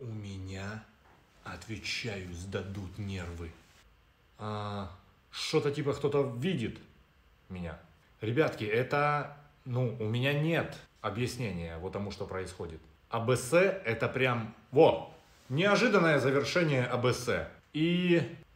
У меня, отвечаю, сдадут нервы. Что-то типа кто-то видит меня. Ребятки, это, у меня нет объяснения вот тому, что происходит. АБС это прям, неожиданное завершение АБС. А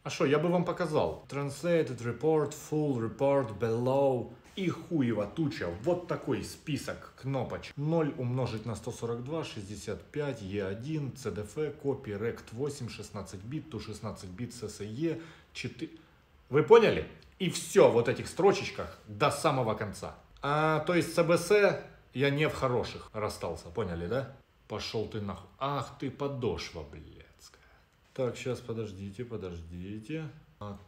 что, я бы вам показал. Translated report, full report, below. И хуева туча. Вот такой список кнопочек. 0 умножить на 142, 65, E1, CDF, copy, rect 8, 16-бит, to 16-бит, CSE, 4. Вы поняли? И все вот этих строчечках до самого конца. То есть с АБС я не в хороших расстался. Поняли, да? Пошел ты нахуй. Ах ты подошва, блядская. Так, сейчас подождите.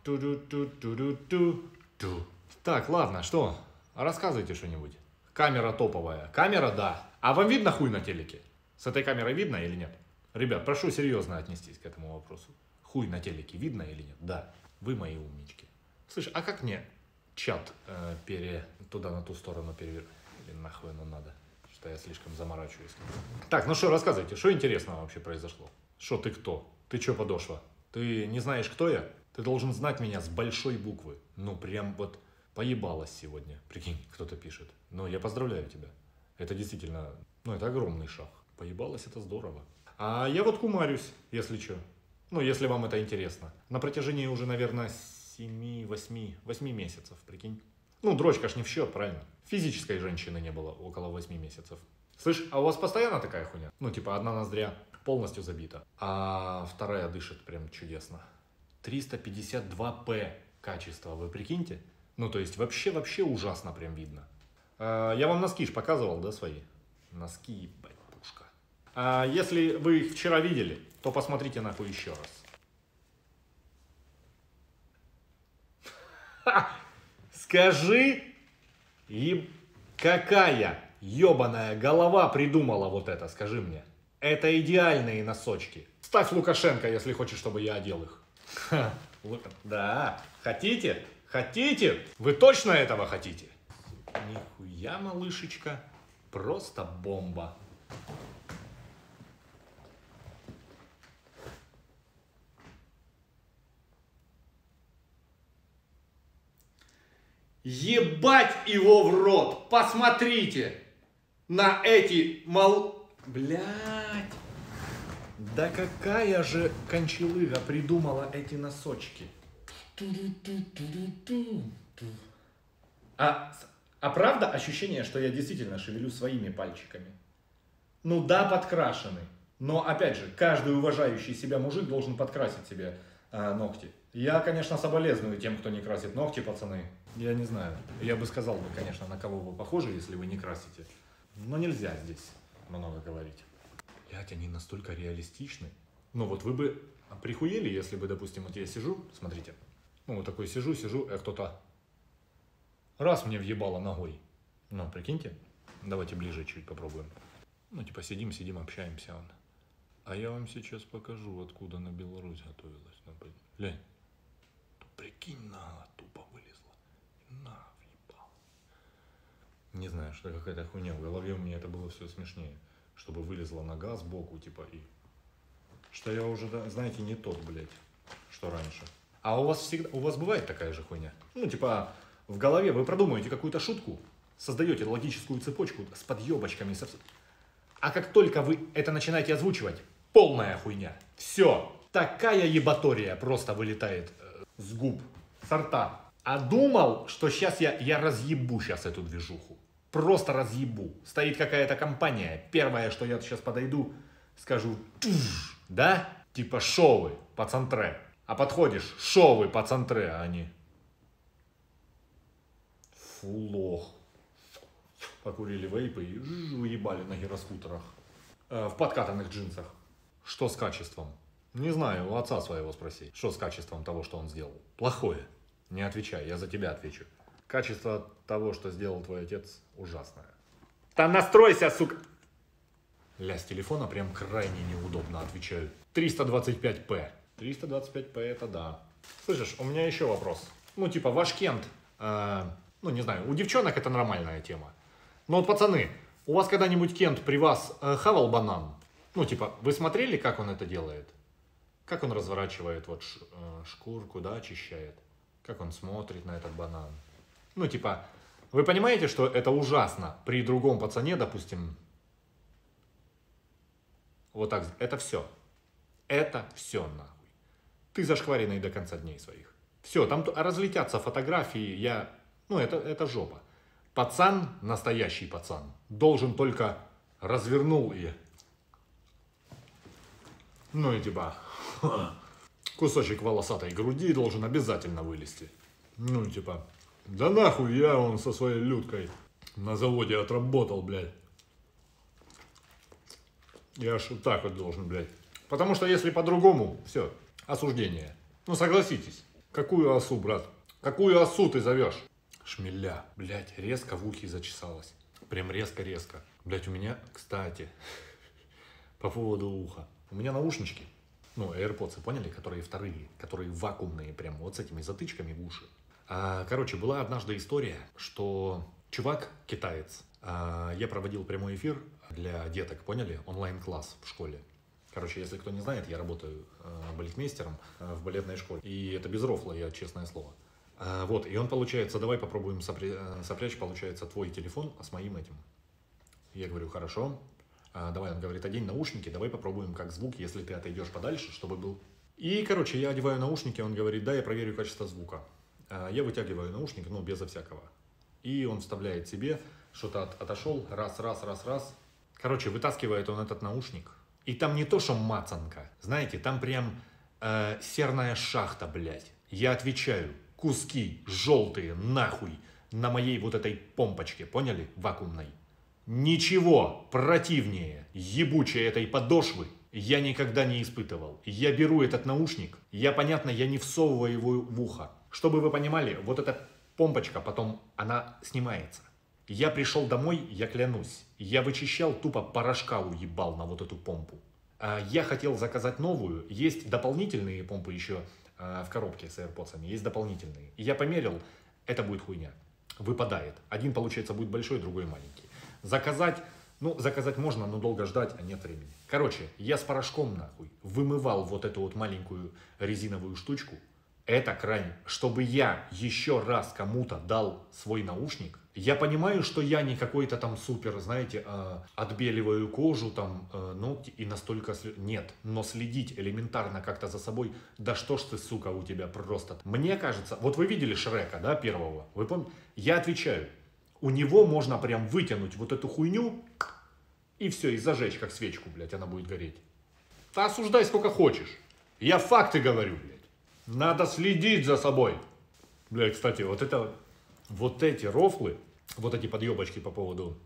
Ту-ду-ту-ту-ду-ту-ту. Так, ладно, что? Рассказывайте что-нибудь. Камера топовая. Камера, да. А вам видно хуй на телеке? С этой камерой видно или нет? Ребят, прошу серьезно отнестись к этому вопросу. Хуй на телеке видно или нет? Да. Вы мои умнички. Слышь, а как мне чат туда, на ту сторону перевернуть? Или нахуй оно надо? Что я слишком заморачиваюсь. Так, что, рассказывайте. Что интересного вообще произошло? Что ты кто? Ты чё, подошва? Ты не знаешь, кто я? Ты должен знать меня с большой буквы. Прям вот поебалась сегодня. Прикинь, кто-то пишет. Я поздравляю тебя. Это действительно, это огромный шаг. Поебалась, это здорово. А я вот кумарюсь, если чё. Если вам это интересно. На протяжении уже, наверное, 7-8 месяцев, прикинь. Дрочка ж не в счет, правильно? Физической женщины не было около 8 месяцев. Слышь, а у вас постоянно такая хуйня? Одна ноздря полностью забита, а вторая дышит прям чудесно. 352p качество, вы прикиньте? То есть вообще ужасно прям видно. Я вам носки ж показывал, да, свои? Носки, ебать, пушка. Если вы их вчера видели, то посмотрите нахуй еще раз. Скажи, какая ебаная голова придумала вот это, скажи мне. Это идеальные носочки. Ставь Лукашенко, если хочешь, чтобы я одел их. Ха, да. Хотите? Хотите? Вы точно этого хотите? Нихуя, малышечка. Просто бомба. Ебать его в рот! Посмотрите на эти Блядь! Да какая же кончалыга придумала эти носочки? А правда ощущение, что я действительно шевелю своими пальчиками? Да, подкрашены. Но опять же, каждый уважающий себя мужик должен подкрасить себе ногти. Я, конечно, соболезную тем, кто не красит ногти, пацаны. Я не знаю. Я бы сказал, конечно, на кого вы похожи, если вы не красите. Но нельзя здесь много говорить. Блять, они настолько реалистичны. Вы бы прихуели, если бы, допустим, я сижу, смотрите. Вот такой сижу, а кто-то раз мне въебало ногой. Прикиньте. Давайте ближе чуть попробуем. Сидим, общаемся. А я вам сейчас покажу, откуда на Беларусь готовилась. Лень, прикинь, на тупо вылезла. На, въебал. Не знаю, что какая-то хуйня. В голове у меня это было все смешнее. Чтобы вылезла нога сбоку, Что я уже, знаете, не тот, блядь, что раньше. А у вас всегда, бывает такая же хуйня? В голове вы продумаете какую-то шутку, создаете логическую цепочку с подъебочками. А как только вы это начинаете озвучивать, полная хуйня. Все. Такая ебатория просто вылетает с губ, с рта. А думал, что сейчас я разъебу сейчас эту движуху. Просто разъебу. Стоит какая-то компания. Первое, что я сейчас подойду, скажу, да? Шовы по центре. А подходишь, шовы по центре, а они. Фу, лох. Покурили вейпы и уебали на гироскутерах. В подкатанных джинсах. Что с качеством? Не знаю, у отца своего спроси. Что с качеством того, что он сделал? Плохое. Не отвечай, я за тебя отвечу. Качество того, что сделал твой отец, ужасное. Там настройся, сука! Ля, с телефона прям крайне неудобно, отвечаю. 325p. 325p это да. Слышишь, у меня еще вопрос. Вашкент. Не знаю, у девчонок это нормальная тема. Но пацаны, у вас когда-нибудь Кент при вас хавал банан? Ну, типа, вы смотрели, как он это делает? Как он разворачивает вот шкурку, да, очищает? Как он смотрит на этот банан? Ну, типа, вы понимаете, что это ужасно? При другом пацане, допустим, вот так, это все. Это все, нахуй. Ты зашкваренный до конца дней своих. Все, там разлетятся фотографии, я... Ну, это жопа. Пацан, настоящий пацан, должен только развернул и... Ну и типа, кусочек волосатой груди должен обязательно вылезти. Ну типа, да нахуй я он со своей люткой на заводе отработал, блядь. Я аж вот так вот должен, блядь. Потому что если по-другому, все, осуждение. Ну согласитесь, какую осу, брат? Какую осу ты зовешь? Шмеля, блядь, резко в ухе зачесалось. Прям резко-резко. Блядь, у меня, кстати, по поводу уха. У меня наушнички, ну, AirPods, поняли, которые вторые, которые вакуумные, прям вот с этими затычками в уши. Короче, была однажды история, что чувак, китаец, я проводил прямой эфир для деток, поняли, онлайн-класс в школе. Короче, если кто не знает, я работаю балетмейстером в балетной школе, и это без рофла, я, честное слово. Вот, и он, получается, давай попробуем сопрячь, получается, твой телефон с моим этим. Я говорю, хорошо. Давай, он говорит, одень наушники, давай попробуем как звук, если ты отойдешь подальше, чтобы был... И, короче, я одеваю наушники, он говорит, да, я проверю качество звука. Я вытягиваю наушник, ну, безо всякого. И он вставляет себе, что-то отошел, раз. Короче, вытаскивает он этот наушник. И там не то, что мацанка, знаете, там прям серная шахта, блядь. Я отвечаю, куски желтые, нахуй, на моей вот этой помпочке, поняли, вакуумной. Ничего противнее ебучей этой подошвы я никогда не испытывал. Я беру этот наушник, я, понятно, я не всовываю его в ухо. Чтобы вы понимали, вот эта помпочка потом, она снимается. Я пришел домой, я клянусь, я вычищал, тупо порошка уебал на вот эту помпу. Я хотел заказать новую, есть дополнительные помпы еще в коробке с AirPods'ами, есть дополнительные. Я померил, это будет хуйня, выпадает. Один, получается, будет большой, другой маленький. Заказать, ну, заказать можно, но долго ждать, а нет времени. Короче, я с порошком, нахуй, вымывал вот эту вот маленькую резиновую штучку. Это крайне, чтобы я еще раз кому-то дал свой наушник. Я понимаю, что я не какой-то там супер, знаете, отбеливаю кожу там, ну, и настолько... Нет, но следить элементарно как-то за собой, да что ж ты, сука, у тебя просто... Мне кажется, вот вы видели Шрека, да, первого, вы помните? Я отвечаю. У него можно прям вытянуть вот эту хуйню и все, и зажечь, как свечку, блядь, она будет гореть. Ты осуждай сколько хочешь. Я факты говорю, блядь. Надо следить за собой. Блядь, кстати, вот это, вот эти рофлы, вот эти подъебочки по поводу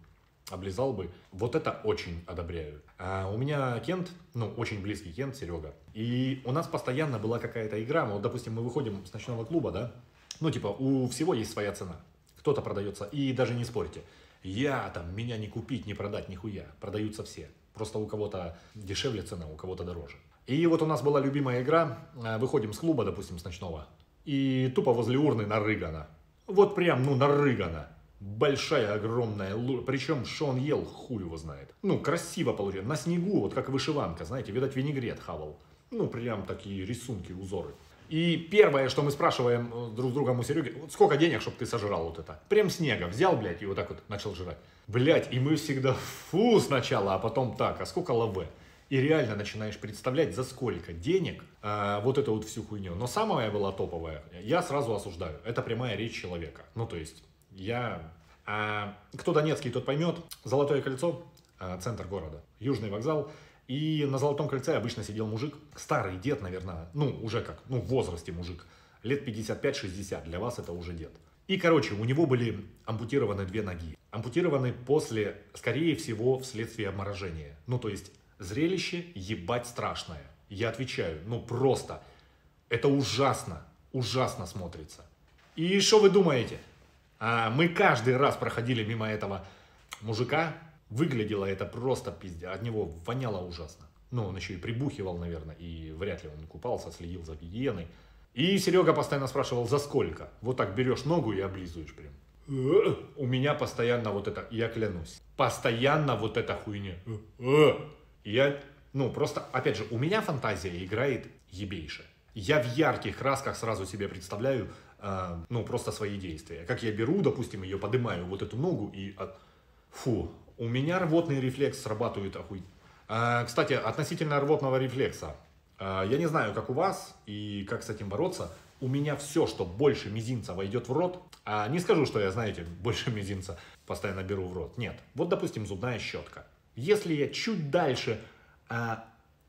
облизал бы, вот это очень одобряю. У меня Кент, ну, очень близкий Кент, Серега. И у нас постоянно была какая-то игра. Вот, допустим, мы выходим с ночного клуба, да? Ну, типа, у всего есть своя цена. Кто-то продается, и даже не спорьте, я там, меня не купить, не продать, нихуя, продаются все. Просто у кого-то дешевле цена, у кого-то дороже. И вот у нас была любимая игра, выходим с клуба, допустим, с ночного, и тупо возле урны нарыгано. Вот прям, ну, нарыгано. Большая, огромная, причем, что он ел, хуй его знает. Ну, красиво получилось, на снегу, вот как вышиванка, знаете, видать, винегрет хавал. Ну, прям такие рисунки, узоры. И первое, что мы спрашиваем друг с другом у Сереги, вот сколько денег, чтобы ты сожрал вот это? Прям снега взял, блядь, и вот так вот начал жрать. Блядь, и мы всегда фу сначала, а потом так, а сколько лавэ? И реально начинаешь представлять, за сколько денег вот эту вот всю хуйню. Но самая была топовая, я сразу осуждаю, это прямая речь человека. Ну, то есть, я... Кто донецкий, тот поймет. Золотое кольцо, центр города, Южный вокзал. И на Золотом кольце обычно сидел мужик, старый дед, наверное, ну, уже как, ну, в возрасте мужик, лет 55-60, для вас это уже дед. И, короче, у него были ампутированы две ноги. Ампутированы после, скорее всего, вследствие обморожения. Ну, то есть, зрелище ебать страшное. Я отвечаю, ну, просто, это ужасно, ужасно смотрится. И что вы думаете? Мы каждый раз проходили мимо этого мужика. Выглядело это просто пиздец, от него воняло ужасно. Ну, он еще и прибухивал, наверное, и вряд ли он купался, следил за гигиеной. И Серега постоянно спрашивал, за сколько? Вот так берешь ногу и облизываешь прям. У меня постоянно вот это, я клянусь, постоянно вот эта хуйня. Я Ну, просто, опять же, у меня фантазия играет ебейше. Я в ярких красках сразу себе представляю, ну, просто свои действия. Как я беру, допустим, ее поднимаю, вот эту ногу и... Фу, у меня рвотный рефлекс срабатывает охуительно. Кстати, относительно рвотного рефлекса. Я не знаю, как у вас и как с этим бороться. У меня все, что больше мизинца войдет в рот. Не скажу, что я, знаете, больше мизинца постоянно беру в рот. Нет. Вот, допустим, зубная щетка. Если я чуть дальше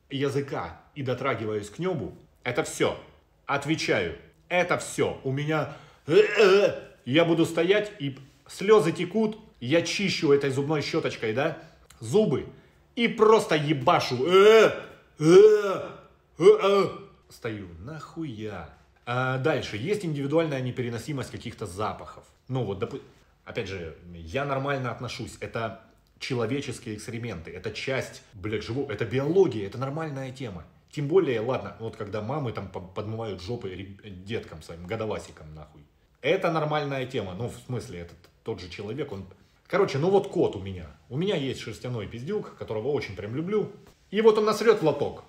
языка и дотрагиваюсь к небу, это все. Отвечаю. Это все. У меня... Я буду стоять, и слезы текут. Я чищу этой зубной щеточкой, да, зубы. И просто ебашу. Стою. Нахуя? Дальше. Есть индивидуальная непереносимость каких-то запахов. Ну вот, опять же, я нормально отношусь. Это человеческие эксперименты. Это часть, блядь, живого. Это биология. Это нормальная тема. Тем более, ладно, вот когда мамы там подмывают жопы деткам своим, годовасикам, нахуй. Это нормальная тема. Ну, в смысле, этот тот же человек, он... Короче, ну вот кот у меня. У меня есть шерстяной пиздюк, которого очень прям люблю. И вот он насрет в лоток.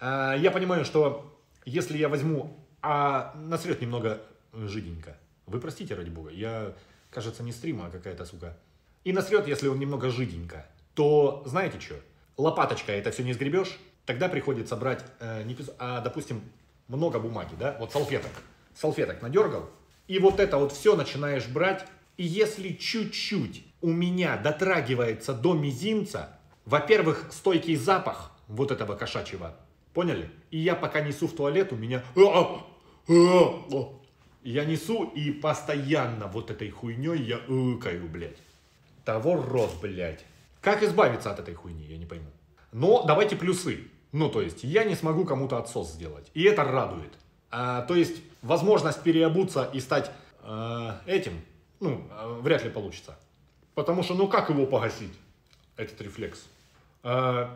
Я понимаю, что если я возьму... насрет немного жиденько. Вы простите, ради бога. Я, кажется, не стрима, а какая-то, сука. И насрет, если он немного жиденько, то, знаете что? Лопаточкой это все не сгребешь. Тогда приходится брать, допустим, много бумаги, да? Вот салфеток. Салфеток надергал. И вот это вот все начинаешь брать. И если чуть-чуть у меня дотрагивается до мизинца, во-первых, стойкий запах вот этого кошачьего, поняли? И я пока несу в туалет, у меня... Я несу, и постоянно вот этой хуйней я ыкаю, блядь. Того рот, блядь. Как избавиться от этой хуйни, я не пойму. Но давайте плюсы. Ну, то есть, я не смогу кому-то отсос сделать. И это радует. То есть, возможность переобуться и стать этим... Ну, вряд ли получится. Потому что, ну как его погасить? Этот рефлекс. Да,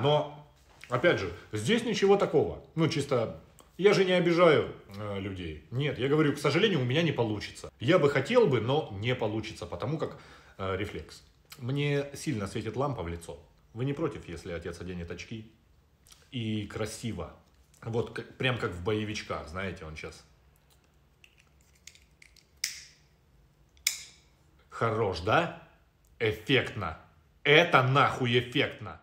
но, опять же, здесь ничего такого. Ну, чисто, я же не обижаю людей. Нет, я говорю, к сожалению, у меня не получится. Я бы хотел бы, но не получится, потому как рефлекс. Мне сильно светит лампа в лицо. Вы не против, если отец оденет очки? И красиво. Вот как, прям как в боевичках, знаете, он сейчас... Хорош, да? Эффектно. Это нахуй эффектно.